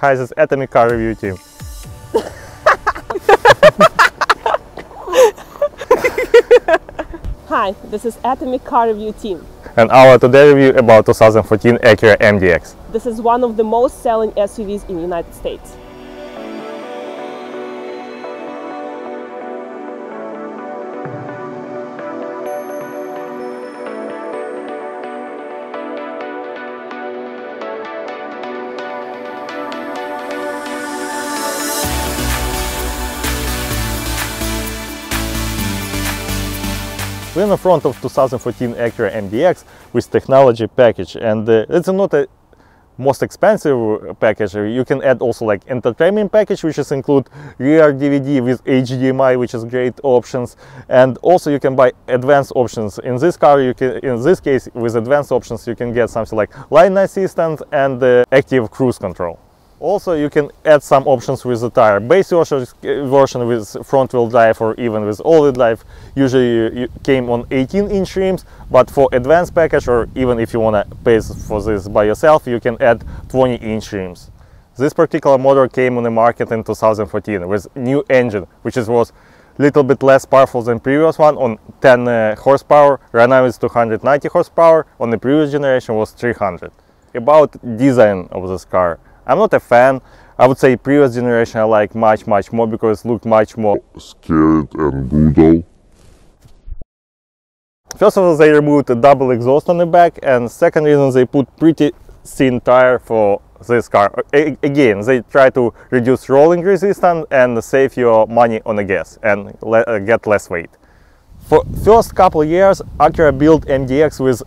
Hi, this is Atomic Car Review team. Hi, this is Atomic Car Review team. And our today review about 2014 Acura MDX. This is one of the most selling SUVs in the United States. We're in the front of 2014 Acura MDX with technology package, and it's not a most expensive package. You can add also like entertainment package, which is include rear DVD with HDMI, which is great options, and also you can buy advanced options. In this car, you can, in this case, with advanced options, you can get something like Lane Assistant and active cruise control. Also, you can add some options with the tire. Base version with front-wheel drive or even with all-wheel drive usually came on 18-inch rims, but for advanced package or even if you want to pay for this by yourself, you can add 20-inch rims. This particular model came on the market in 2014 with new engine, which was a little bit less powerful than previous one, on 10 horsepower. Right now it's 290 horsepower, on the previous generation was 300. About design of this car. I'm not a fan. I would say previous generation I like much more because it looked much more scared and brutal. First of all, they removed a double exhaust on the back, and second reason, they put pretty thin tire for this car. Again, they try to reduce rolling resistance and save your money on the gas and get less weight. For first couple years, Acura built MDX with,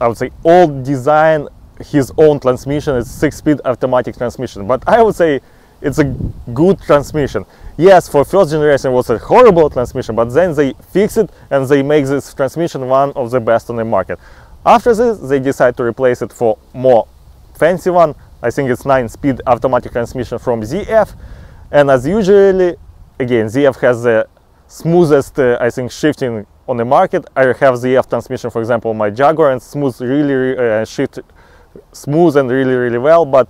I would say, old design. His own transmission is 6-speed automatic transmission, but I would say it's a good transmission. Yes, for first generation it was a horrible transmission, but then they fix it and they make this transmission one of the best on the market. After this, they decide to replace it for more fancy one. I think it's 9-speed automatic transmission from ZF, and as usually, again, ZF has the smoothest, I think, shifting on the market. I have ZF transmission, for example, my Jaguar, and smooth really shift. Smooth and really well, but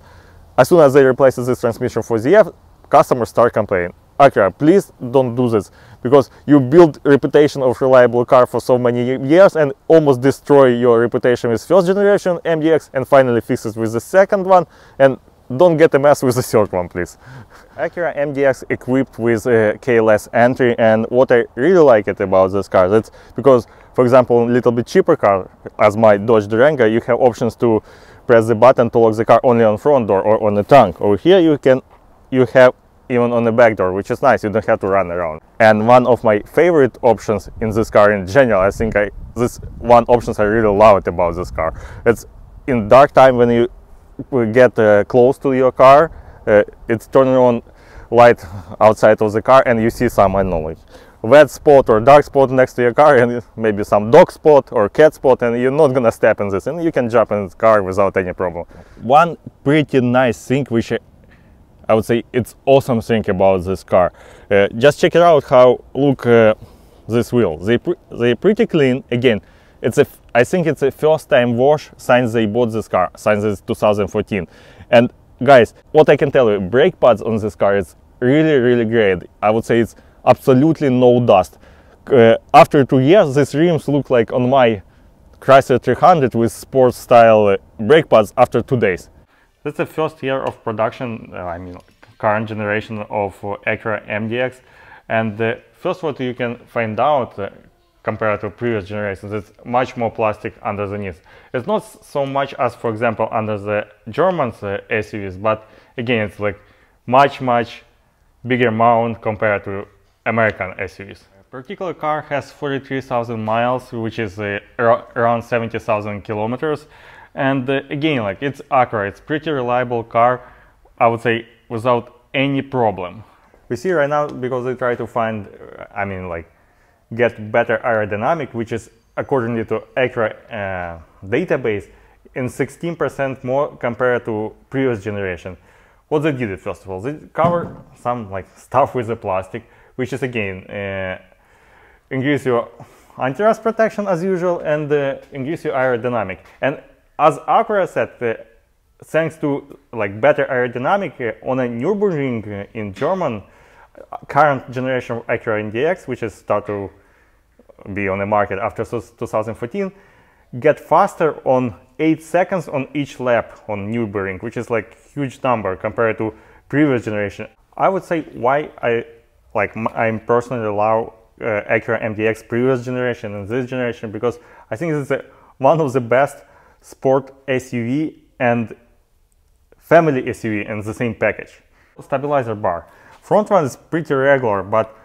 as soon as they replace this transmission for ZF, customers start complaining. Acura, please don't do this, because you build reputation of reliable car for so many years and almost destroy your reputation with first generation MDX and finally fix it with the second one, and don't get a mess with the third one, please. Acura MDX equipped with keyless entry, and what I really like it about this car, that's because, for example, a little bit cheaper car, as my Dodge Durango, you have options to press the button to lock the car only on front door or on the trunk. Over here you have even on the back door, which is nice, you don't have to run around. And one of my favorite options in this car in general, I think this one options I really love it about this car. It's in dark time when you get close to your car, it's turning on light outside of the car and you see some, I don't know, like wet spot or dark spot next to your car and maybe some dog spot or cat spot, and you're not gonna step in this and you can jump in the car without any problem. One pretty nice thing, which I would say it's awesome thing about this car, just check it out how look this wheel. They're pretty clean. Again, it's a, I think it's a first time wash since they bought this car, since it's 2014. And guys, what I can tell you, brake pads on this car is really great. I would say it's absolutely no dust. After 2 years, these rims look like on my Chrysler 300 with sports style brake pads after 2 days. That's the first year of production, I mean current generation of Acura MDX, and the first what you can find out compared to previous generations, it's much more plastic under the knees. It's not so much as, for example, under the German SUVs, but again, it's like much bigger amount compared to American SUVs. A particular car has 43,000 miles, which is around 70,000 kilometers. And again, like it's Acura, it's pretty reliable car, I would say, without any problem. We see right now, because they try to find, I mean, like, get better aerodynamic, which is according to Acura database in 16% more compared to previous generation. What they did, first of all, they cover some like stuff with the plastic, which is again increase your anti-rust protection as usual and increase your aerodynamic. And as Acura said, thanks to like better aerodynamic on a Nürburgring in German, current generation of Acura MDX, which is start to be on the market after 2014, get faster on 8 seconds on each lap on Nürburgring, which is like huge number compared to previous generation. I would say why I'm personally allow Acura MDX previous generation and this generation, because I think it's one of the best sport SUV and family SUV in the same package. Stabilizer bar. Front one is pretty regular, but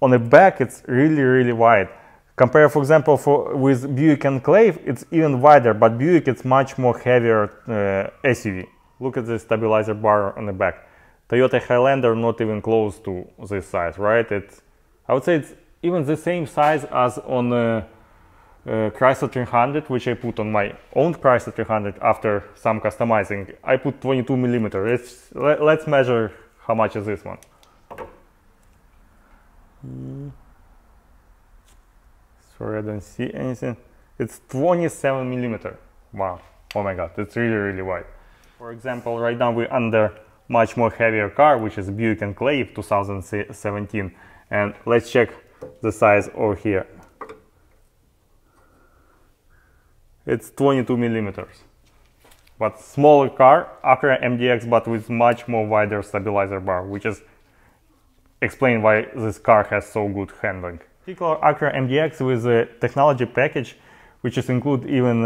on the back it's really, really wide. Compare, for example, with Buick Enclave, it's even wider, but Buick it's much more heavier SUV. Look at the stabilizer bar on the back. Toyota Highlander not even close to this size, right? I would say it's even the same size as on Chrysler 300, which I put on my own Chrysler 300 after some customizing. I put 22 millimeter. Let's measure how much is this one. I don't see anything. It's 27 millimeter. Wow. Oh my God. It's really, really wide. For example, right now we're under much more heavier car, which is Buick Enclave 2017. And let's check the size over here. It's 22 millimeters. But smaller car, Acura MDX, but with much more wider stabilizer bar, which is explain why this car has so good handling. Particular Acura MDX with a technology package, which is include even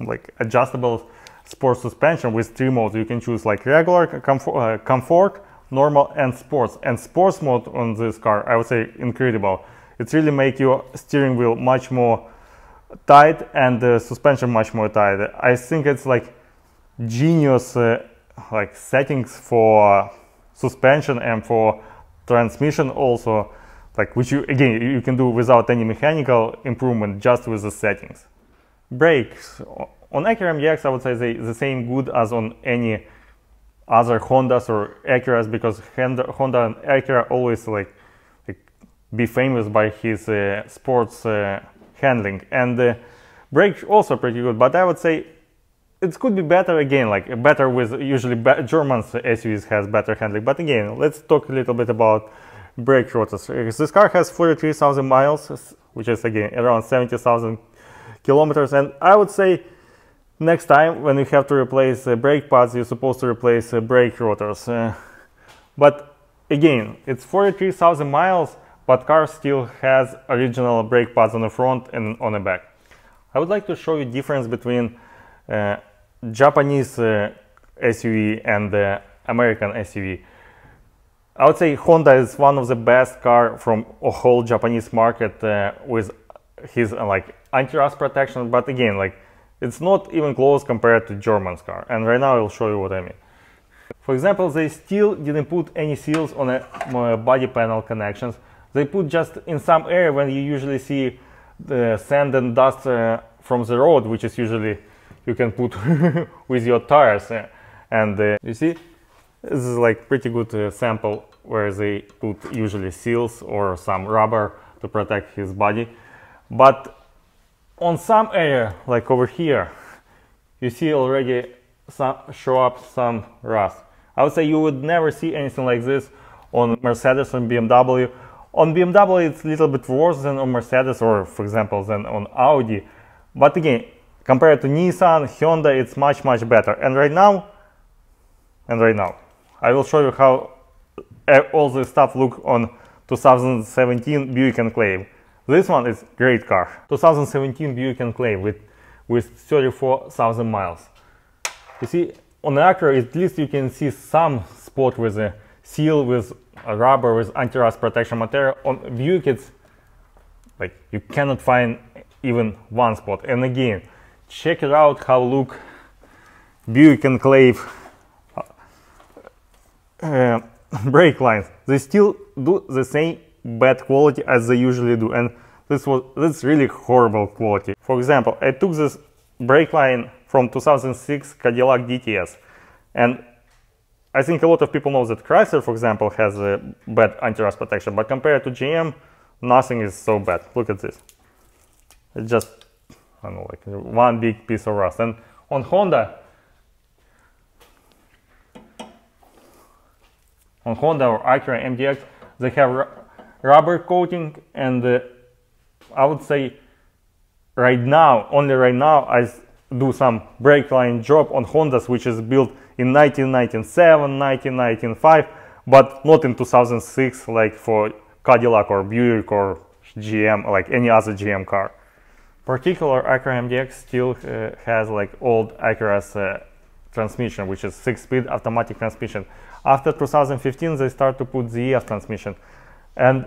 like adjustable sport suspension with 3 modes. You can choose like regular, comfort, normal, and sports. And sports mode on this car, I would say, incredible. It really make your steering wheel much more tight and the suspension much more tight. I think it's like genius like settings for suspension and for transmission also. Like, which you, again, you can do without any mechanical improvement, just with the settings. Brakes. On Acura MDX, I would say they the same good as on any other Hondas or Acuras, because Honda and Acura always like be famous by his sports handling. And the brakes also pretty good, but I would say it could be better again, like better with usually German SUVs has better handling. But again, let's talk a little bit about brake rotors. This car has 43,000 miles, which is again around 70,000 kilometers. And I would say next time when you have to replace brake pads, you're supposed to replace brake rotors. But again, it's 43,000 miles, but car still has original brake pads on the front and on the back. I would like to show you difference between Japanese SUV and American SUV. I would say Honda is one of the best car from a whole Japanese market with his like anti-rust protection, but again, like it's not even close compared to German's car. And right now I'll show you what I mean. For example, they still didn't put any seals on the body panel connections. They put just in some area when you usually see the sand and dust from the road, which is usually you can put with your tires. And you see? This is like pretty good sample where they put usually seals or some rubber to protect his body. But on some area, like over here, you see already show up some rust. I would say you would never see anything like this on Mercedes and BMW. On BMW it's a little bit worse than on Mercedes or, for example, than on Audi. But again, compared to Nissan, Honda, it's much, much better. And right now, I will show you how all this stuff look on 2017 Buick Enclave. This one is great car. 2017 Buick Enclave with 34,000 miles. You see, on the Acura at least you can see some spot with a seal, with a rubber, with anti-rust protection material. On Buick it's like you cannot find even one spot. And again, check it out how look Buick Enclave brake lines. They still do the same bad quality as they usually do, and this really horrible quality. For example, I took this brake line from 2006 Cadillac DTS, and I think a lot of people know that Chrysler, for example, has a bad anti-rust protection, but compared to GM, nothing is so bad. Look at this. It's just, I don't know, like one big piece of rust. And on Honda, on Honda or Acura MDX, they have rubber coating, and I would say right now, only right now, I do some brake line job on Hondas, which is built in 1997, 1995, but not in 2006 like for Cadillac or Buick or GM, like any other GM car. Particular Acura MDX still has like old Acura's transmission, which is 6-speed automatic transmission. After 2015 they start to put ZF transmission, and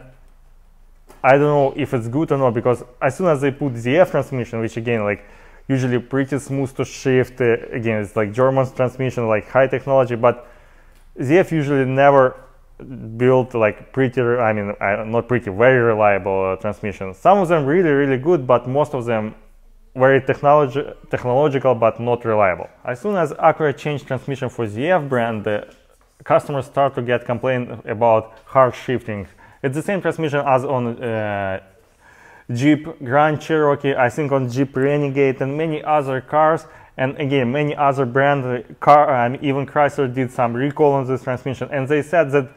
I don't know if it's good or not, because as soon as they put ZF transmission, which again like usually pretty smooth to shift, again it's like German transmission, like high technology, but ZF usually never built like pretty, I mean not pretty, very reliable transmission. Some of them really good, but most of them very technological but not reliable. As soon as Acura changed transmission for ZF brand, customers start to get complaints about hard shifting. It's the same transmission as on Jeep Grand Cherokee, I think on Jeep Renegade and many other cars, and again many other brands, even Chrysler did some recall on this transmission, and they said that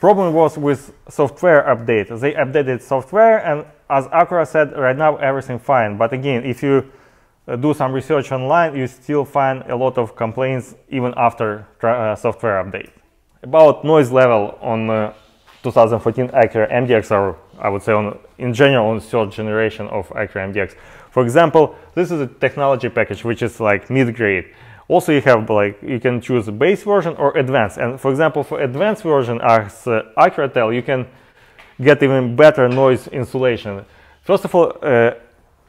problem was with software update. They updated software, and as Acura said, right now everything fine, but again if you do some research online, you still find a lot of complaints even after software update. About noise level on 2014 Acura MDX, or I would say on, in general on third generation of Acura MDX. For example, this is a technology package which is like mid-grade. Also you have like, you can choose base version or advanced, and for example for advanced version, as Acura tell, you can get even better noise insulation. First of all,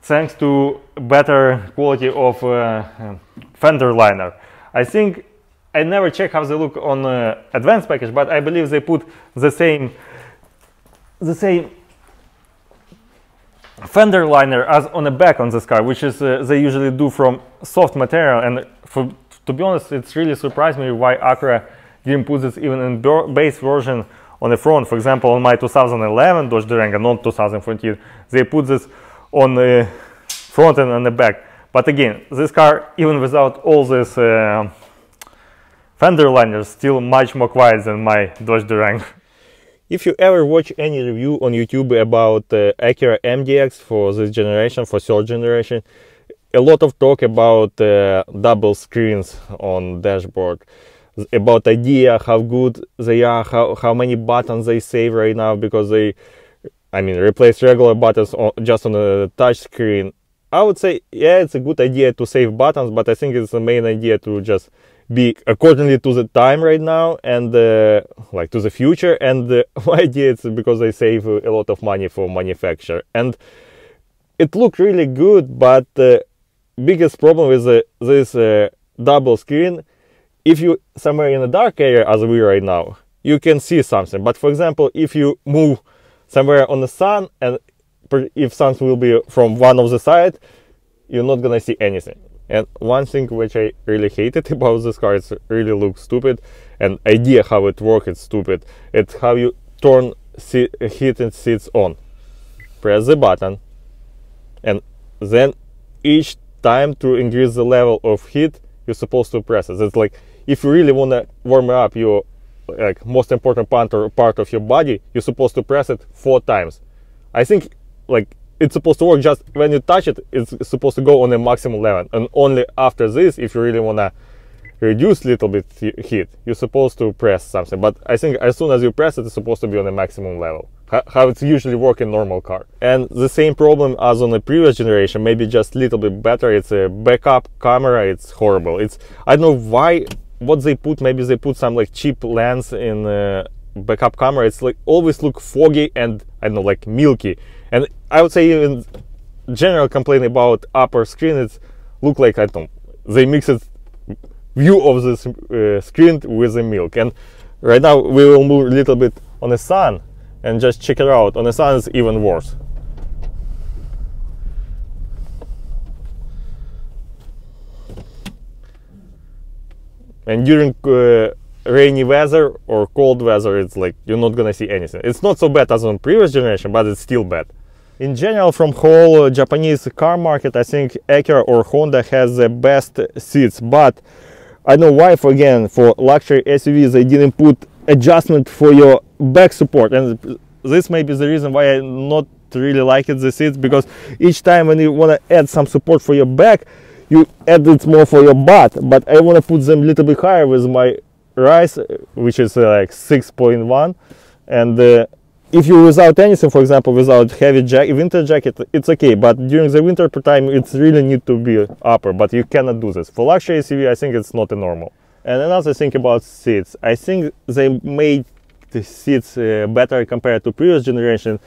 thanks to better quality of fender liner. I think I never check how they look on advanced package, but I believe they put the same fender liner as on the back on this car, which is they usually do from soft material. And for, to be honest, it's really surprised me why Acura didn't put this even in base version on the front. For example, on my 2011 Dodge Durango, not 2014, they put this on the front and on the back. But again, this car, even without all this fender liners, still much more quiet than my Dodge Durango. If you ever watch any review on YouTube about Acura MDX for this generation, for third generation, a lot of talk about double screens on dashboard, about idea, how good they are, how many buttons they save right now, because they, I mean, replace regular buttons just on a touch screen. I would say, yeah, it's a good idea to save buttons, but I think it's the main idea to just be accordingly to the time right now and like to the future. And my idea is because they save a lot of money for manufacturer, and it looked really good. But the biggest problem with this double screen, if you somewhere in a dark area as we are right now, you can see something, but for example if you move somewhere on the sun, and if sun will be from one of the side, you're not gonna see anything. And one thing which I really hated about this car, it really looks stupid, and idea how it works, it's stupid. It's how you turn heated seats on. Press the button, and then each time to increase the level of heat, you're supposed to press it. It's like, if you really want to warm up your like most important part of your body, you're supposed to press it 4 times. I think like it's supposed to work just when you touch it, it's supposed to go on a maximum level, and only after this, if you really want to reduce a little bit heat, you're supposed to press something. But I think as soon as you press it, it's supposed to be on a maximum level, how it's usually work in normal car. And the same problem as on the previous generation, maybe just a little bit better, it's a backup camera, it's horrible. It's, I don't know why, what they put, maybe they put some like cheap lens in backup camera. It's like always look foggy and I don't know, like milky. And I would say even general complaint about upper screen, it's look like, I don't know, they mix it view of this screen with the milk. And right now we will move a little bit on the sun and just check it out. On the sun it's even worse. And during rainy weather or cold weather, it's like you're not gonna see anything. It's not so bad as on previous generation, but it's still bad. In general, from whole Japanese car market, I think Acura or Honda has the best seats. But I don't know why, for luxury SUVs, they didn't put adjustment for your back support, and this may be the reason why I not really like it, the seats, because each time when you want to add some support for your back, you add it more for your butt. But I want to put them a little bit higher with my rise, which is like 6.1, and if you without anything, for example, without heavy winter jacket, it's okay, but during the winter time it's really need to be upper, but you cannot do this. For luxury SUV, I think it's not normal. And another thing about seats, I think they made the seats better compared to previous generation,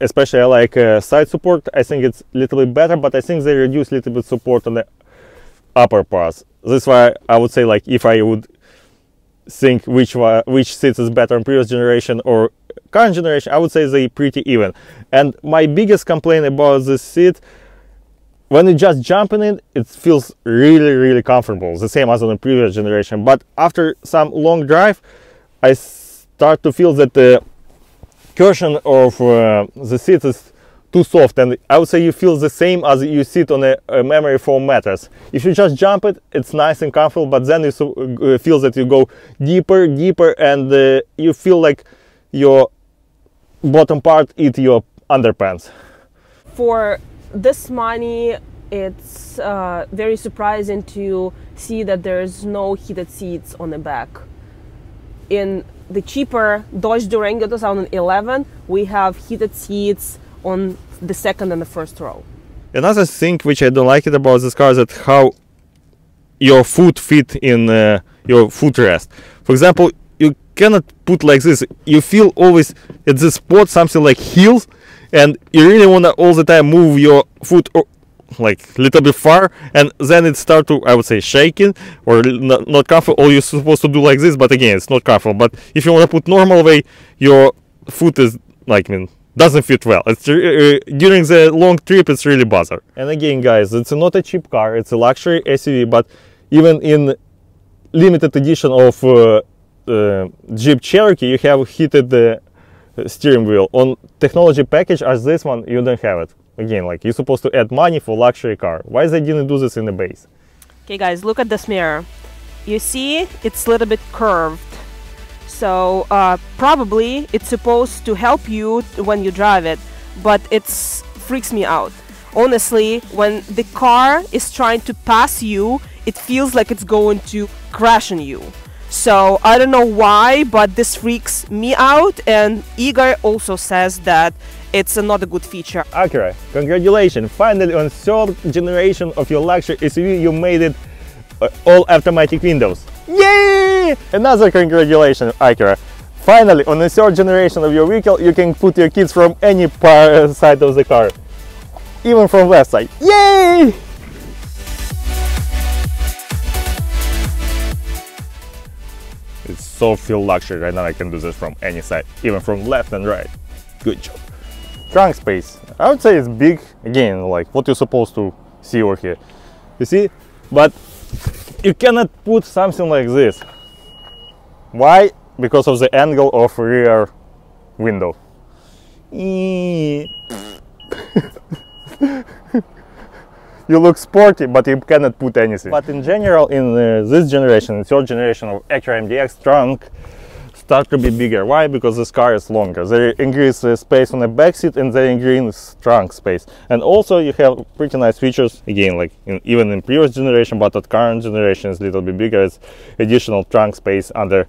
especially I like side support. I think it's a little bit better, but I think they reduce a little bit support on the upper parts. That's why I would say, like, if I would think which seats is better in previous generation or current generation, I would say they pretty even. And my biggest complaint about this seat, when you just jump in it, it feels really comfortable, the same as on the previous generation, but after some long drive I start to feel that the cushion of the seat is too soft, and I would say you feel the same as you sit on a memory foam mattress. If you just jump it, it's nice and comfortable, but then you feel that you go deeper, and you feel like your bottom part eat your underpants. For this money, it's very surprising to see that there's no heated seats on the back. In the cheaper Dodge Durango 2011, we have heated seats on the second and the first row. Another thing which I don't like it about this car is that how your foot fit in your footrest. For example, you cannot put like this. You feel always at this spot something like heels, and you really want to all the time move your foot like a little bit far, and then it starts to, I would say, shaking or not comfortable, or you're supposed to do like this, but again, it's not comfortable. But if you want to put normal way, your foot is like, I mean, doesn't fit well. It's during the long trip it's really bother. And again, guys, it's not a cheap car, it's a luxury SUV, but even in limited edition of Jeep Cherokee you have heated the steering wheel. On technology package as this one you don't have it. Again, like, you're supposed to add money for luxury car. Why they didn't do this in the base? Okay guys, look at this mirror. You see it's a little bit curved. So probably it's supposed to help you when you drive it, but it freaks me out. Honestly, when the car is trying to pass you, it feels like it's going to crash on you. So I don't know why, but this freaks me out, and Igor also says that it's not a good feature. Acura, congratulations! Finally, on third generation of your luxury SUV, you made it all automatic windows. Yay! Another congratulations, Acura! Finally, on the third generation of your vehicle, you can put your kids from any side of the car, even from left side. Yay! It's so feel luxury right now. I can do this from any side, even from left and right. Good job. Trunk space, I would say it's big. Again, like what you're supposed to see over here. You see, but you cannot put something like this. Why? Because of the angle of rear window. You look sporty, but you cannot put anything. But in general, in this generation, the third generation of Acura MDX, trunk start to be bigger. Why? Because this car is longer. They increase the space on the back seat, and they increase trunk space. And also you have pretty nice features, again, like even in previous generation, but at current generation is a little bit bigger. It's additional trunk space under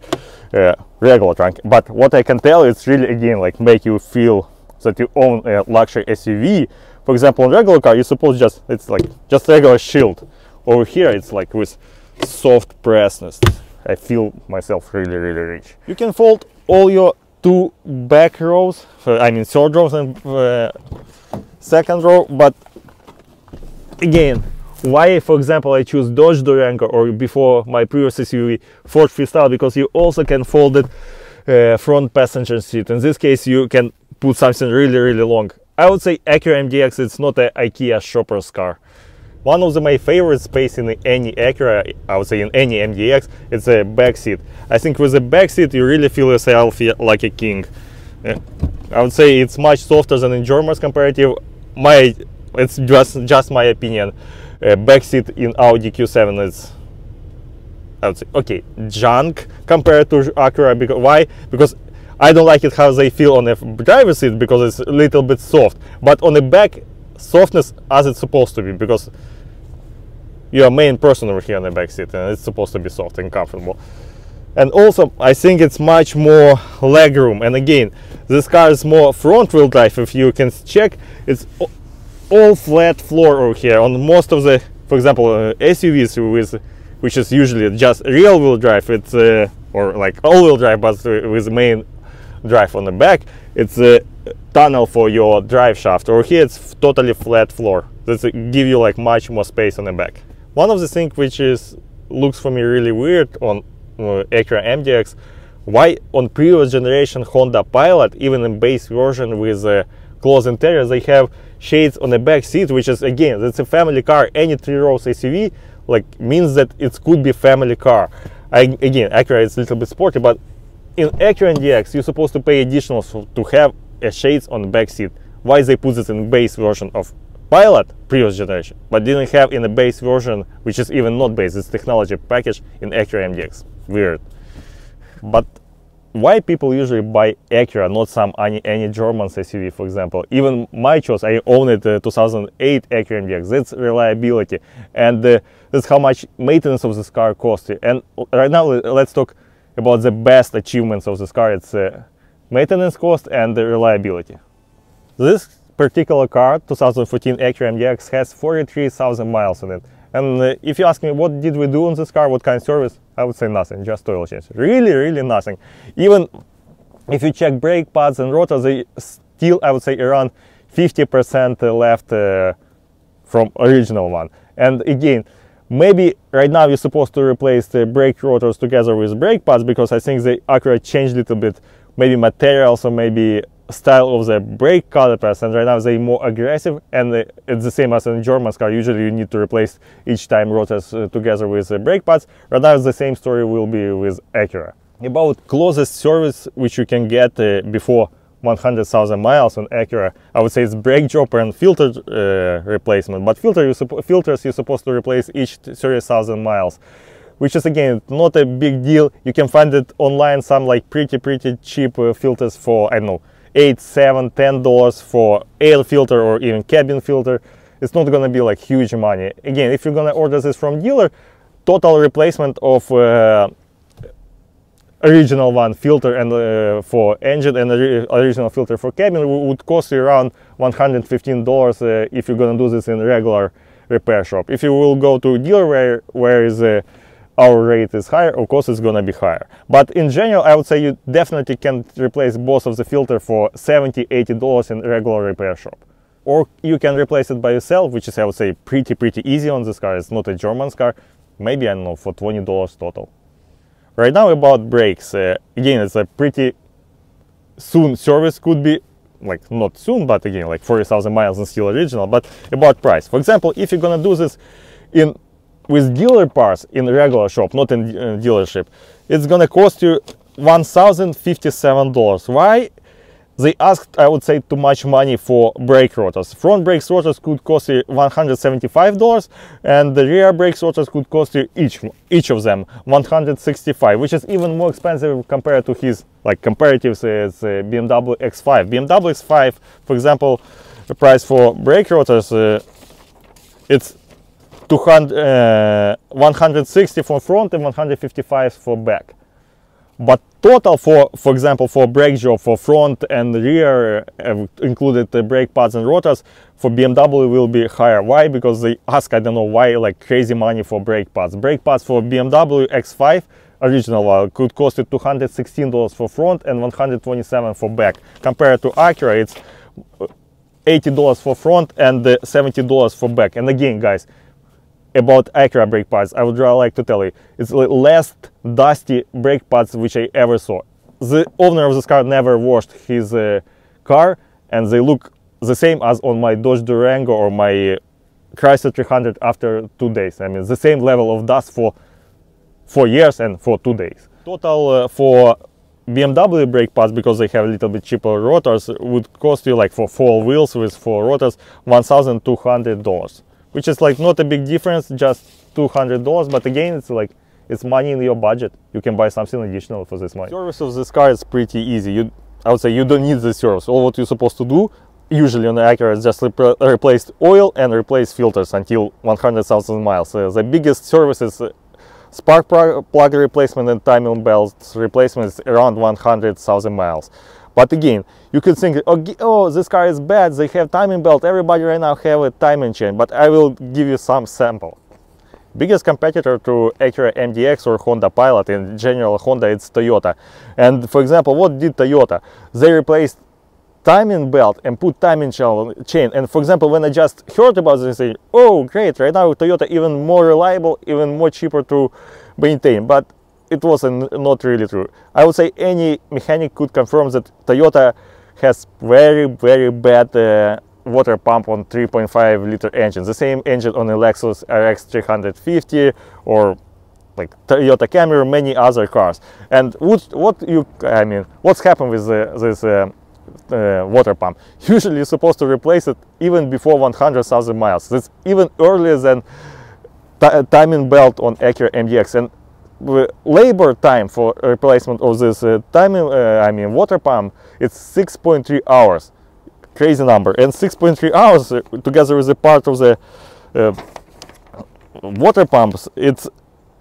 regular trunk. But what I can tell, it's really, again, like make you feel that you own a luxury SUV. For example, on regular car, you suppose just, it's like just regular shield. Over here, it's like with soft pressedness. I feel myself really rich. You can fold all your two back rows, I mean third rows and second row, but again, why, for example, I choose Dodge Durango or before my previous SUV Ford Freestyle, because you also can fold it front passenger seat. In this case, you can put something really long. I would say Acura MDX, it's not an IKEA shopper's car. One of my favorite space in any Acura, I would say in any MDX, it's a back seat. I think with the back seat you really feel yourself like a king. I would say it's much softer than in German's comparative. It's just my opinion. Back seat in Audi Q7 is I would say, okay, junk compared to Acura. Because, why? Because I don't like it how they feel on the driver's seat, because it's a little bit soft, but on the back, softness as it's supposed to be, because you're a main person over here on the back seat, and it's supposed to be soft and comfortable. And also, I think it's much more legroom. And again, this car is more front-wheel drive. If you can check, it's all flat floor over here. On most of the, for example, SUVs, which is usually just rear-wheel drive, it's or like all-wheel drive, but with main drive on the back, it's a tunnel for your drive shaft. Over here, it's totally flat floor. That gives you like much more space on the back. One of the things which is looks for me really weird on Acura MDX, why on previous generation Honda Pilot, even in base version with closed interior, they have shades on the back seat, which is, again, it's a family car. Any 3-row SUV like means that it could be family car. Again, Acura is a little bit sporty, but in Acura MDX you're supposed to pay additional to have a shades on the back seat. Why they put this in base version of Pilot previous generation, but didn't have in the base version, which is even not base, it's technology package in Acura MDX. Weird. But why people usually buy Acura, not some any German SUV, for example? Even my choice, I own it 2008 Acura MDX. That's reliability, and that's how much maintenance of this car costs you. And right now, let's talk about the best achievements of this car. It's maintenance cost and the reliability. This particular car, 2014 Acura MDX, has 43,000 miles on it. And if you ask me what did we do on this car, what kind of service, I would say nothing, just oil change. Really, really nothing. Even if you check brake pads and rotors, they still, I would say, around 50% left from original one. And again, maybe right now you're supposed to replace the brake rotors together with brake pads, because I think the Acura changed a little bit, maybe materials or maybe style of the brake calipers, and right now they're more aggressive, and it's the same as in German car. Usually you need to replace each time rotors together with brake pads. Right now the same story will be with Acura. About closest service which you can get before 100,000 miles on Acura, I would say it's brake jumper and filter replacement, but filters you're supposed to replace each 30,000 miles, which is, again, not a big deal. You can find it online, some like pretty cheap filters for, I don't know, $8, $7, $10 for air filter or even cabin filter. It's not gonna be like huge money. Again, if you're gonna order this from dealer, total replacement of original one filter and for engine and original filter for cabin would cost you around $115 if you're gonna do this in a regular repair shop. If you will go to dealer where is our rate is higher, of course it's gonna be higher. But in general, I would say you definitely can replace both of the filter for $70, $80 in regular repair shop. Or you can replace it by yourself, which is, I would say, pretty easy on this car. It's not a German car. Maybe, I don't know, for $20 total. Right now about brakes. Again, it's a pretty soon service, could be, like, not soon, but again, like 40,000 miles and still original. But about price. For example, if you're gonna do this with dealer parts in regular shop, not in dealership, it's gonna cost you $1,057. Why? They asked, I would say, too much money for brake rotors. Front brake rotors could cost you $175, and the rear brake rotors could cost you each of them $165, which is even more expensive compared to his like comparatives as BMW X5. BMW X5, for example, the price for brake rotors, it's 160 for front and 155 for back. But total for example, for brake job for front and rear, included the brake pads and rotors, for BMW will be higher. Why? Because they ask, I don't know why, like crazy money for brake pads. Brake pads for BMW X5 original one could cost you $216 for front and $127 for back. Compared to Acura, it's $80 for front and $70 for back. And again, guys, about Acura brake pads, I would really like to tell you, it's the least dusty brake pads which I ever saw. The owner of this car never washed his car, and they look the same as on my Dodge Durango or my Chrysler 300 after 2 days. I mean, the same level of dust for 4 years and for 2 days. Total for BMW brake pads, because they have a little bit cheaper rotors, would cost you, like, for 4 wheels with 4 rotors, $1,200. Which is like not a big difference, just $200, but again, it's like It's money in your budget. You can buy something additional for this money. Service of this car is pretty easy. I would say you don't need the service. All what you're supposed to do, usually on the Acura, is just replace oil and replace filters until 100,000 miles. The biggest service is spark plug replacement and timing belt replacement is around 100,000 miles. But again, you could think, oh, this car is bad, they have timing belt, everybody right now have a timing chain, but I will give you some sample. Biggest competitor to Acura MDX or Honda Pilot, in general Honda, it's Toyota. And for example, what did Toyota? They replaced timing belt and put timing chain. And for example, when I just heard about this, I say, oh great, right now Toyota even more reliable, even more cheaper to maintain. But it wasn't not really true. I would say any mechanic could confirm that Toyota has very bad water pump on 3.5-liter engine. The same engine on the Lexus RX 350 or like Toyota Camry, many other cars. And what's happened with this water pump? Usually you're supposed to replace it even before 100,000 miles. That's even earlier than timing belt on Acura MDX. And labor time for replacement of this water pump, it's 6.3 hours. Crazy number. And 6.3 hours together with the part of the water pumps, it's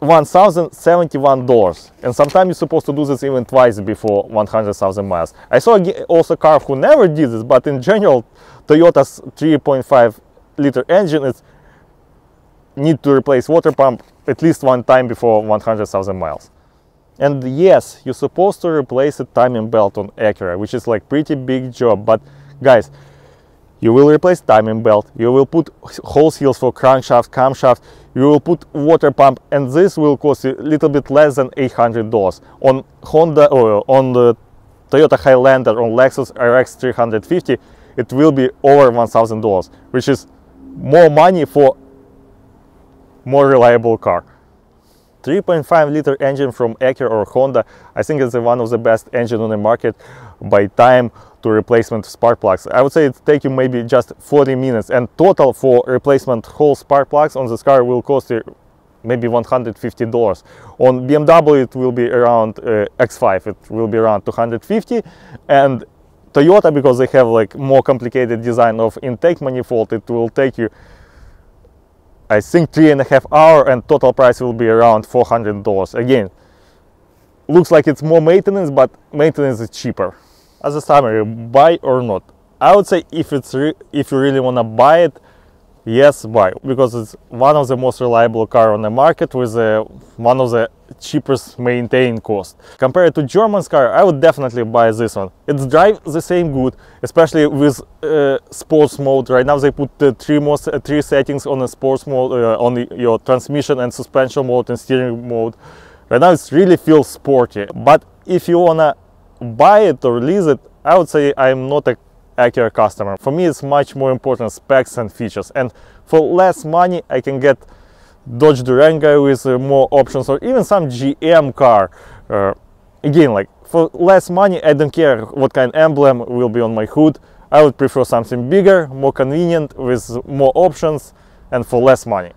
$1,071. And sometimes you're supposed to do this even twice before 100,000 miles. I saw also a car who never did this, but in general, Toyota's 3.5-liter engine is need to replace water pump at least one time before 100,000 miles. And yes, you're supposed to replace a timing belt on Acura, which is like pretty big job. But guys, you will replace timing belt, you will put hose seals for crankshaft, camshaft, you will put water pump, and this will cost you a little bit less than $800. On Honda or on the Toyota Highlander, on Lexus RX 350, it will be over $1,000, which is more money for more reliable car. 3.5-liter engine from Acura or Honda, I think it's one of the best engines on the market by time to replacement spark plugs. I would say it takes you maybe just 40 minutes, and total for replacement whole spark plugs on this car will cost you maybe $150. On BMW it will be around X5, it will be around $250, and Toyota, because they have like more complicated design of intake manifold, it will take you, I think, 3.5 hours, and total price will be around $400. Again, looks like it's more maintenance, but maintenance is cheaper. As a summary, buy or not? I would say if you really want to buy it, yes, buy, because it's one of the most reliable car on the market with one of the cheapest maintain cost. Compared to German's car, I would definitely buy this one. It drives the same good, especially with sports mode. Right now they put three settings on the sports mode, on your transmission and suspension mode and steering mode. Right now it really feels sporty. But if you wanna buy it or lease it, I would say I'm not a Acura customer. For me, it's much more important specs and features, and for less money I can get Dodge Durango with more options, or even some GM car. Again, like, for less money I don't care what kind of emblem will be on my hood. I would prefer something bigger, more convenient, with more options and for less money.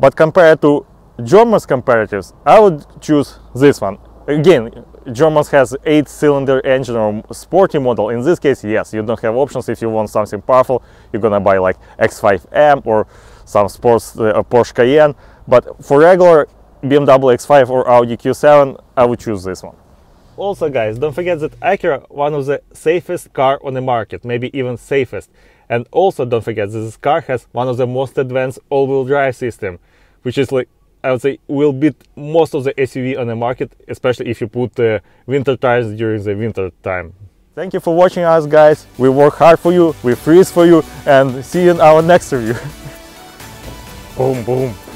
But compared to German's comparatives, I would choose this one. Again, Germans has 8-cylinder engine or sporty model. In this case, yes, you don't have options. If you want something powerful, you're gonna buy like X5M or some sports Porsche Cayenne. But for regular BMW X5 or Audi Q7, I would choose this one. Also, guys, don't forget that Acura one of the safest car on the market, maybe even safest. And also don't forget that this car has one of the most advanced all-wheel drive system, which is like, I would say, will beat most of the SUV on the market, especially if you put winter tires during the winter time. Thank you for watching us, guys. We work hard for you, we freeze for you, and see you in our next review. Boom, boom.